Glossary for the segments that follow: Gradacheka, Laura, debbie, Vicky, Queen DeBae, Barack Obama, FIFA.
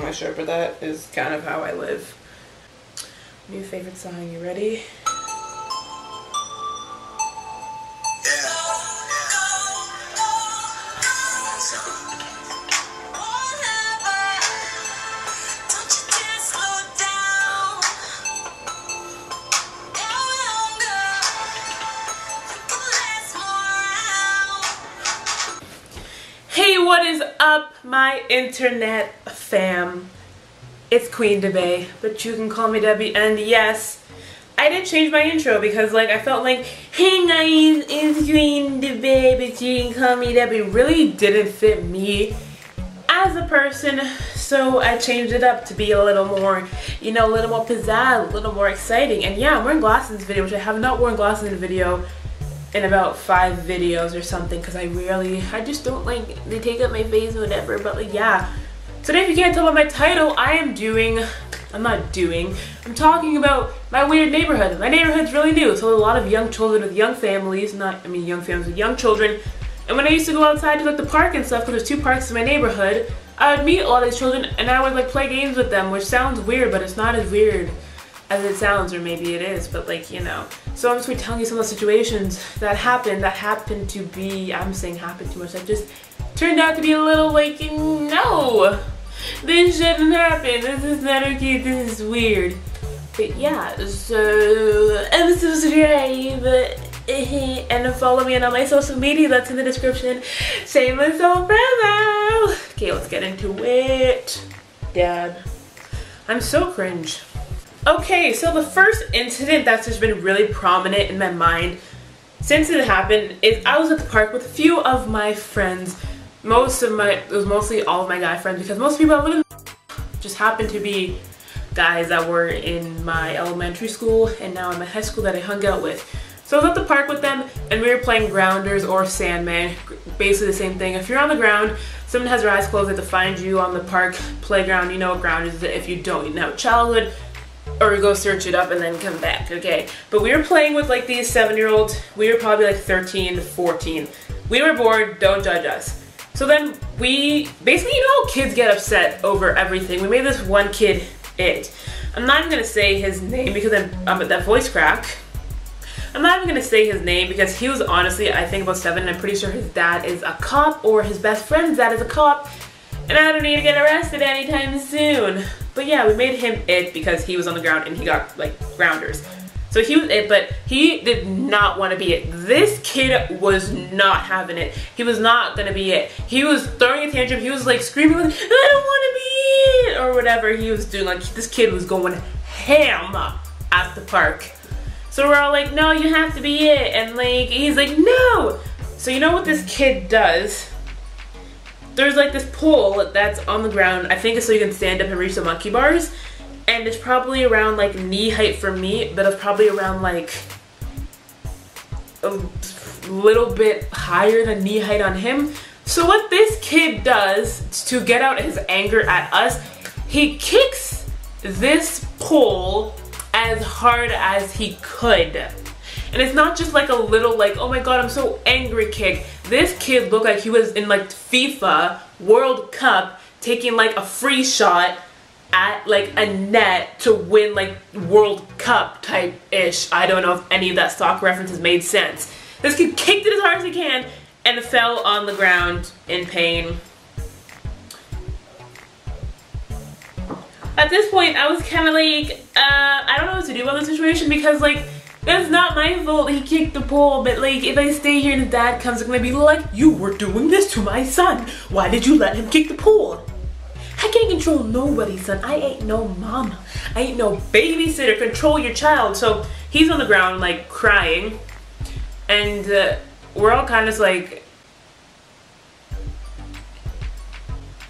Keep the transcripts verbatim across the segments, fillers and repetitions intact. getting my shirt, but that is kind of how I live. New favorite song, you ready? What is up, my internet fam? It's Queen DeBae, but you can call me Debbie. And yes, I did change my intro because, like, I felt like, hey guys, it's Queen DeBae, but you can call me Debbie, really didn't fit me as a person. So I changed it up to be a little more, you know, a little more pizzazz, a little more exciting. And yeah, I'm wearing glasses in this video, which I have not worn glasses in a video in about five videos or something, because I really, I just don't like, they take up my face or whatever, but like, yeah. Today, if you can't tell by my title, I am doing, I'm not doing, I'm talking about my weird neighborhood. My neighborhood's really new, so a lot of young children with young families, not, I mean young families with young children, and when I used to go outside to like the park and stuff, because there's two parks in my neighborhood, I would meet a lot of these children and I would like play games with them, which sounds weird, but it's not as weird as it sounds, or maybe it is, but like, you know. So I'm just gonna be telling you some of the situations that happened, that happened to be, I'm saying happened too much, that just turned out to be a little like, no, this shouldn't happen, this is not okay, this is weird. But yeah, so and subscribe and follow me on all my social media, that's in the description. Shameless old promo. Okay, let's get into it. Dad, I'm so cringe. Okay, so the first incident that's just been really prominent in my mind since it happened is I was at the park with a few of my friends. Most of my, it was mostly all of my guy friends, because most people I live in just happened to be guys that were in my elementary school and now in my high school that I hung out with. So I was at the park with them and we were playing grounders or sandman, basically the same thing. If you're on the ground, someone has their eyes closed, they have to find you on the park playground. You know what grounders is. If you don't, you know childhood. Or go search it up and then come back, okay? But we were playing with like these seven-year-olds. We were probably like thirteen to fourteen. We were bored, don't judge us. So then we, basically, you know how kids get upset over everything. We made this one kid it. I'm not even gonna say his name because I'm, I'm at that voice crack. I'm not even gonna say his name because he was honestly, I think, about seven, and I'm pretty sure his dad is a cop, or his best friend's dad is a cop, and I don't need to get arrested anytime soon. But yeah, we made him it because he was on the ground and he got like grounders. So he was it, but he did not want to be it. This kid was not having it. He was not gonna be it. He was throwing a tantrum. He was like screaming, like, I don't want to be it, or whatever he was doing. Like, this kid was going ham at the park. So we're all like, no, you have to be it. And like, he's like, no. So you know what this kid does? There's like this pole that's on the ground, I think it's so you can stand up and reach the monkey bars, and it's probably around like knee height for me, but it's probably around like a little bit higher than knee height on him. So what this kid does to get out his anger at us, he kicks this pole as hard as he could. And it's not just like a little like, oh my god, I'm so angry kick. This kid looked like he was in like FIFA World Cup taking like a free shot at like a net to win like World Cup type-ish. I don't know if any of that stock references made sense. This kid kicked it as hard as he can and fell on the ground in pain. At this point, I was kind of like, uh, I don't know what to do about this situation, because like, that's not my fault, he kicked the pole, but like, if I stay here and his dad comes, I'm gonna be like, you were doing this to my son. Why did you let him kick the pole? I can't control nobody, son. I ain't no mama. I ain't no babysitter. Control your child. So he's on the ground, like, crying. And uh, we're all kind of like,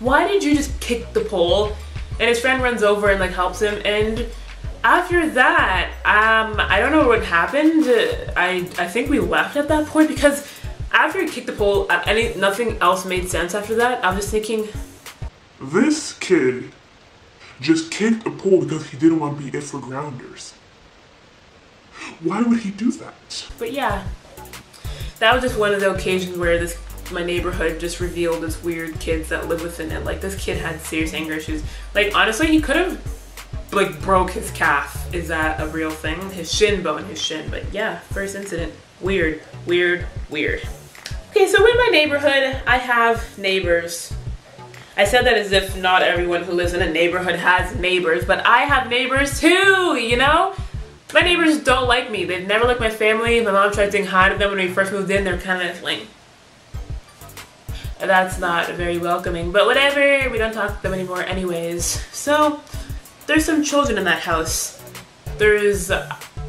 why did you just kick the pole? And his friend runs over and like helps him, and after that, um, I don't know what happened. I, I think we left at that point, because after he kicked the pole, any, nothing else made sense after that. I was thinking, this kid just kicked a pole because he didn't want to be it for grounders. Why would he do that? But yeah, that was just one of the occasions where this my neighborhood just revealed as weird kids that live within it. Like, this kid had serious anger issues. Like, honestly, he could have, like, broke his calf. Is that a real thing? His shin bone, his shin. But yeah, first incident. Weird, weird, weird. Okay, so in my neighborhood, I have neighbors. I said that as if not everyone who lives in a neighborhood has neighbors, but I have neighbors too, you know? My neighbors don't like me. They've never liked my family. My mom tried saying hi to them when we first moved in. They're kind of like, that's not very welcoming. But whatever, we don't talk to them anymore anyways. So, there's some children in that house. There's...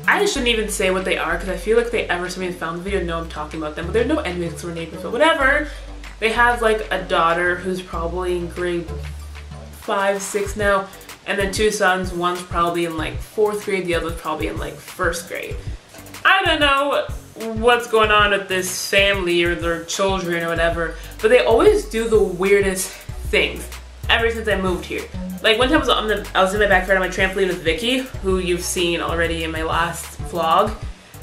I shouldn't even say what they are because I feel like if they ever somebody found the video, know I'm talking about them, but there's no enemies or neighbors, but whatever. They have like a daughter who's probably in grade five, six now, and then two sons. One's probably in like fourth grade, the other's probably in like first grade. I don't know what's going on with this family or their children or whatever, but they always do the weirdest things ever since I moved here. Like, one time I was, on the, I was in my backyard on my trampoline with Vicky, who you've seen already in my last vlog.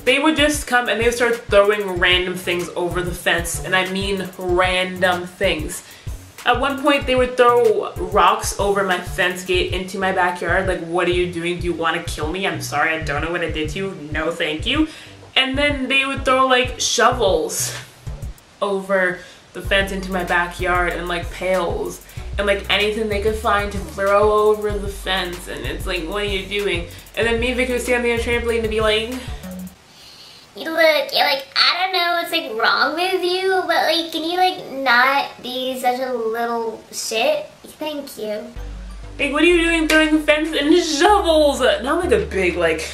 They would just come and they would start throwing random things over the fence, and I mean random things. At one point, they would throw rocks over my fence gate into my backyard, like, what are you doing? Do you want to kill me? I'm sorry, I don't know what I did to you. No, thank you. And then they would throw, like, shovels over the fence into my backyard and, like, pails. And like anything they could find to throw over the fence, and it's like, what are you doing? And then me and Vicky would stand on the trampoline and be like, you look, you're like, I don't know what's like wrong with you, but like, can you like not be such a little shit? Thank you. Like, what are you doing throwing fence and shovels? Not like a big like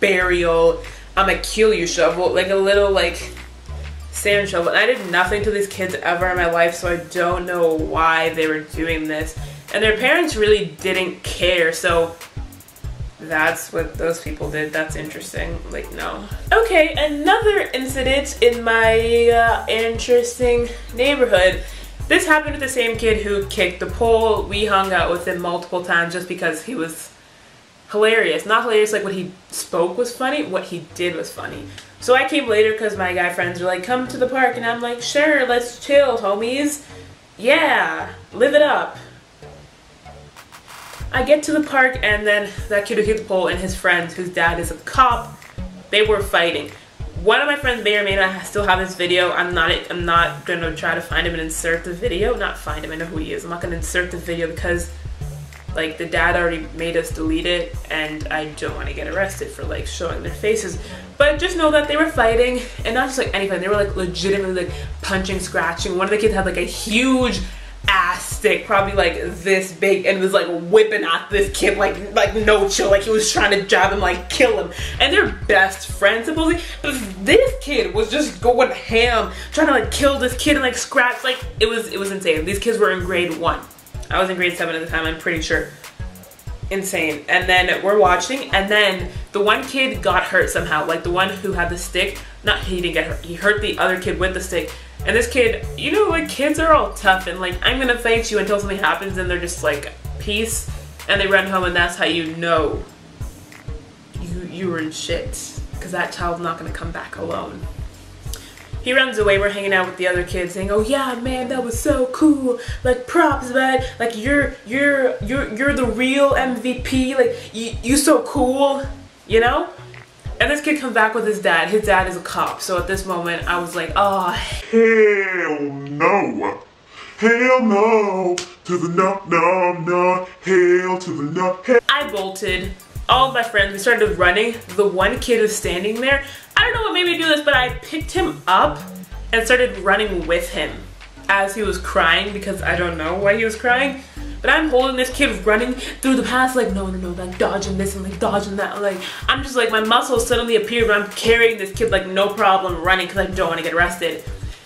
burial, I'm a kill you shovel, like a little like sand shovel. And I did nothing to these kids ever in my life, so I don't know why they were doing this. And their parents really didn't care, so that's what those people did. That's interesting. Like, no. Okay, another incident in my uh, interesting neighborhood. This happened with the same kid who kicked the pole. We hung out with him multiple times just because he was hilarious. Not hilarious like what he spoke was funny, what he did was funny. So I came later because my guy friends were like, come to the park, and I'm like, sure, let's chill, homies. Yeah, live it up. I get to the park, and then that kid who hit the pole and his friends, whose dad is a cop, they were fighting. One of my friends may or may not still have this video. I'm not I'm not gonna try to find him and insert the video. Not find him, I know who he is. I'm not gonna insert the video because like the dad already made us delete it, and I don't want to get arrested for like showing their faces. But just know that they were fighting, and not just like any fight. They were like legitimately like punching, scratching. One of the kids had like a huge ass stick, probably like this big, and was like whipping at this kid like like no chill. Like he was trying to jab him, like kill him. And they're best friends supposedly. But this kid was just going ham, trying to like kill this kid and like scratch. Like it was it was insane. These kids were in grade one. I was in grade seven at the time, I'm pretty sure. Insane. And then we're watching, and then the one kid got hurt somehow. Like the one who had the stick, not he didn't get hurt, he hurt the other kid with the stick. And this kid, you know, like kids are all tough and like, I'm gonna fight you until something happens, and they're just like, peace. And they run home, and that's how you know you, you were in shit. Because that child's not gonna come back alone. He runs away, we're hanging out with the other kids saying, oh yeah man, that was so cool, like props man, like you're you're you're you're the real M V P, like you you so cool, you know? And this kid comes back with his dad. His dad is a cop, so at this moment I was like, oh hell no. Hell no to the no no no hell to the no hell. I bolted. All of my friends, we started running. The one kid was standing there. I don't know what made me do this, but I picked him up and started running with him as he was crying, because I don't know why he was crying. But I'm holding this kid running through the past, like no, no, no, like dodging this and like dodging that. Like I'm just like, my muscles suddenly appeared, but I'm carrying this kid like no problem running because I don't want to get arrested.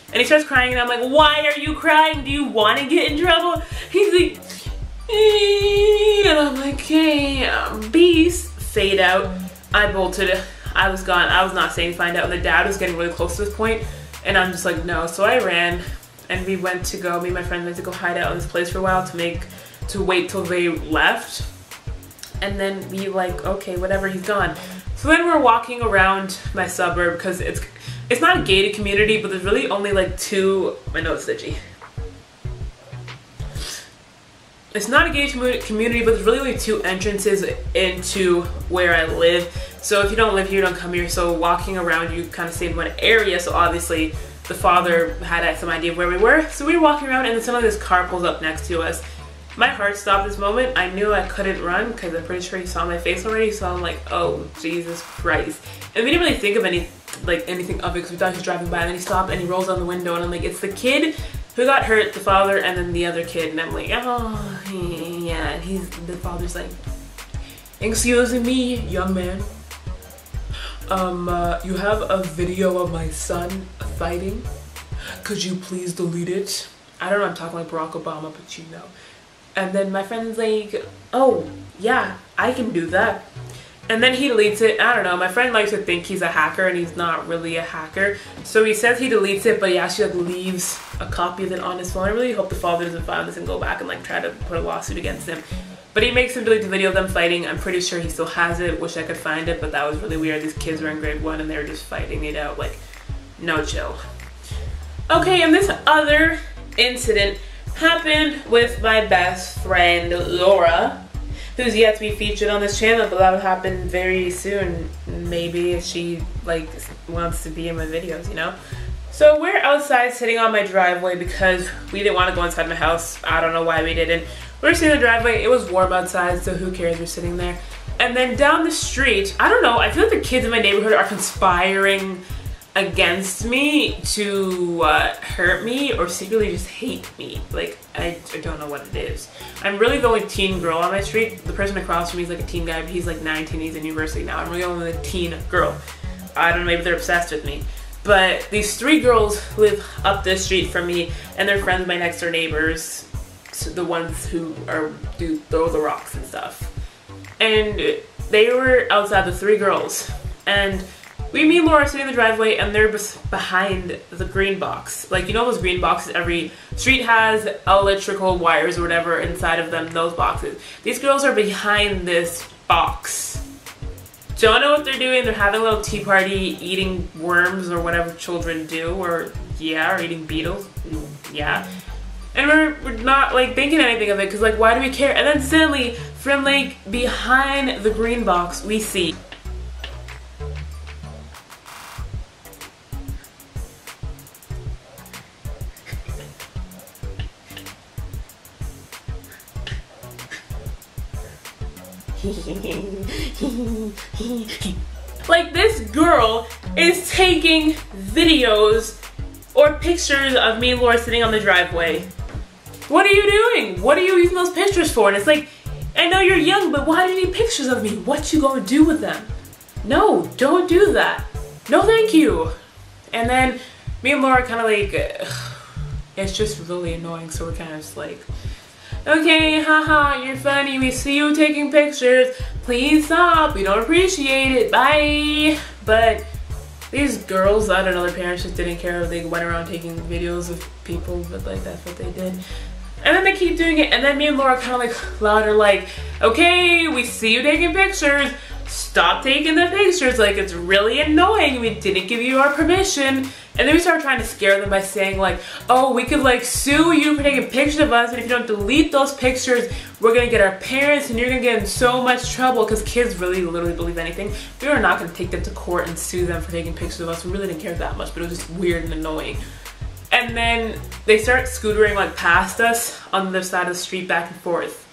And he starts crying, and I'm like, why are you crying? Do you want to get in trouble? He's like, and I'm like, hey, beast. Fade out. I bolted. I was gone. I was not staying to find out. And the dad was getting really close to this point, and I'm just like, no. So I ran, and we went to go, me and my friend went to go hide out in this place for a while to make, to wait till they left. And then we like, okay, whatever, he's gone. So then we're walking around my suburb, because it's, It's not a gated community, but there's really only like two, I know it's itchy. It's not a gated community, but there's really only two entrances into where I live. So if you don't live here, you don't come here. So walking around, you kind of stay in one area. So obviously the father had some idea of where we were. So we were walking around and then suddenly this car pulls up next to us. My heart stopped this moment. I knew I couldn't run because I'm pretty sure he saw my face already. So I'm like, oh, Jesus Christ. And we didn't really think of any, like, anything of it because we thought he was driving by, and then he stopped and he rolls down the window and I'm like, it's the kid who got hurt, the father, and then the other kid. And I'm like, oh, yeah. And he's, the father's like, excuse me, young man. Um, uh, you have a video of my son fighting. Could you please delete it? I don't know, I'm talking like Barack Obama, but you know. And then my friend's like, oh, yeah, I can do that. And then he deletes it. I don't know, my friend likes to think he's a hacker and he's not really a hacker. So he says he deletes it, but he actually like, leaves a copy of it on his phone. I really hope the father doesn't find this and go back and like try to put a lawsuit against him. But he makes him delete the video of them fighting. I'm pretty sure he still has it. Wish I could find it, but that was really weird. These kids were in grade one and they were just fighting it out. Like, no chill. Okay, and this other incident happened with my best friend, Laura, who's yet to be featured on this channel, but that will happen very soon, maybe, if she like wants to be in my videos, you know? So we're outside sitting on my driveway because we didn't want to go inside my house. I don't know why we didn't. We were sitting in the driveway. It was warm outside, so who cares? We're sitting there. And then down the street, I don't know, I feel like the kids in my neighborhood are conspiring against me to uh, hurt me or secretly just hate me. Like, I, I don't know what it is. I'm really the only teen girl on my street. The person across from me is like a teen guy, but he's like nineteen, he's in university now. I'm really only the teen girl. I don't know, maybe they're obsessed with me. But these three girls live up the street from me and they're friends with my next door neighbors, so the ones who are do throw the rocks and stuff. And they were outside, the three girls. And we, me and Laura are sitting in the driveway and they're behind the green box. Like, you know those green boxes every street has, electrical wires or whatever inside of them, those boxes. These girls are behind this box. Don't know what they're doing. They're having a little tea party, eating worms or whatever children do, or yeah, or eating beetles, yeah. And we're, we're not like thinking anything of it because like, why do we care? And then suddenly from like behind the green box, we see like this girl is taking videos or pictures of me and Laura sitting on the driveway. What are you doing? What are you using those pictures for? And it's like, I know you're young, but why do you need pictures of me? What you gonna do with them? No, don't do that. No, thank you. And then me and Laura kind of like, ugh, it's just really annoying. So we're kind of just like, okay, haha, you're funny, we see you taking pictures, please stop, we don't appreciate it, bye. But these girls, I don't know, their parents just didn't care, they went around taking videos of people, but like that's what they did. And then they keep doing it, and then me and Laura kind of like louder like, okay, we see you taking pictures, stop taking the pictures, like it's really annoying, we didn't give you our permission. And then we started trying to scare them by saying like, oh, we could like sue you for taking pictures of us, and if you don't delete those pictures, we're gonna get our parents and you're gonna get in so much trouble, because kids really literally believe anything. We were not gonna take them to court and sue them for taking pictures of us. We really didn't care that much, but it was just weird and annoying. And then they start scootering like past us on the side of the street back and forth.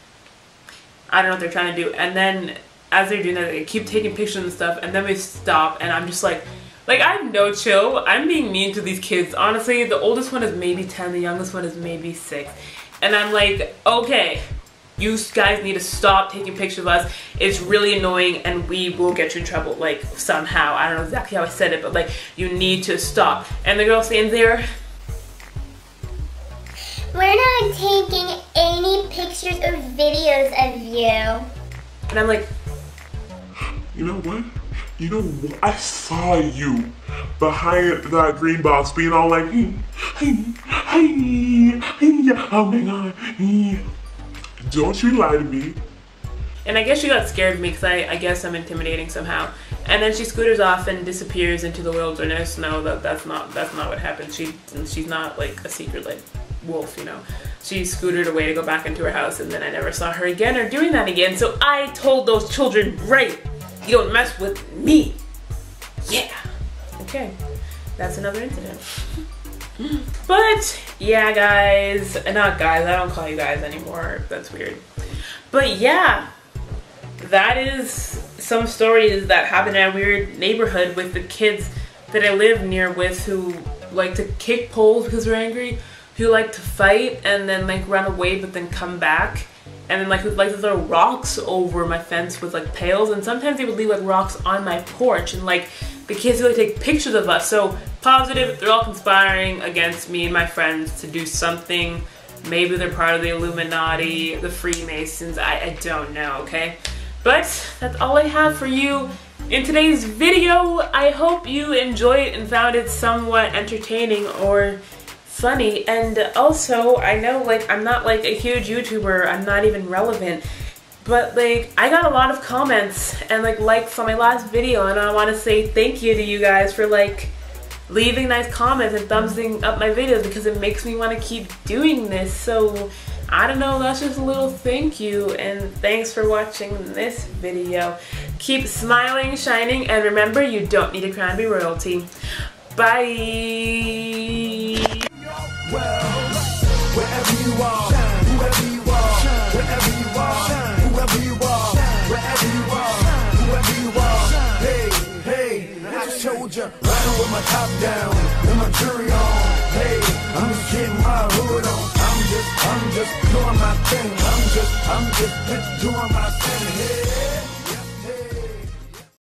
I don't know what they're trying to do. And then as they're doing that, they keep taking pictures and stuff, and then we stop, and I'm just like, like I have no chill. I'm being mean to these kids. Honestly, the oldest one is maybe ten, the youngest one is maybe six. And I'm like, okay, you guys need to stop taking pictures of us. It's really annoying and we will get you in trouble, like somehow. I don't know exactly how I said it, but like, you need to stop. And the girl stands there. We're not taking any pictures or videos of you. And I'm like, you know what? You know what? I saw you behind that green box being all like, hey, hey, hey, hey, oh my god, hey. Don't you lie to me. And I guess she got scared of me because I, I guess I'm intimidating somehow. And And then she scooters off and disappears into the wilderness. No, that, that's not that's not what happened. She she's not like a secret like wolf, you know. She scootered away to go back into her house, and then I never saw her again or doing that again. So I told those children, right, you don't mess with me. Yeah. Okay. That's another incident. But yeah, guys, not guys, I don't call you guys anymore. That's weird. But yeah, that is some stories that happen in a weird neighborhood with the kids that I live near with, who like to kick poles because they're angry, who like to fight and then like run away but then come back, and then like who like to throw rocks over my fence with like pails, and sometimes they would leave like rocks on my porch, and like the kids really take pictures of us. So positive, they're all conspiring against me and my friends to do something. Maybe they're part of the Illuminati, the Freemasons, I, I don't know, okay? But that's all I have for you in today's video. I hope you enjoyed it and found it somewhat entertaining or funny. And also, I know like I'm not like a huge YouTuber, I'm not even relevant. But like, I got a lot of comments and like likes on my last video, and I want to say thank you to you guys for like leaving nice comments and thumbsing up my videos, because it makes me want to keep doing this. So I don't know, that's just a little thank you, and thanks for watching this video. Keep smiling, shining, and remember, you don't need a crown to be royalty. Bye. Well, wherever you are, whoever you are, wherever you are, whoever you are, wherever you are, whoever you are. Hey, hey, I just told you, riding with my top down, with my jewelry on. Hey, I'm just getting my hood on. I'm just, I'm just doing my thing. I'm just, I'm just doing my thing. Hey.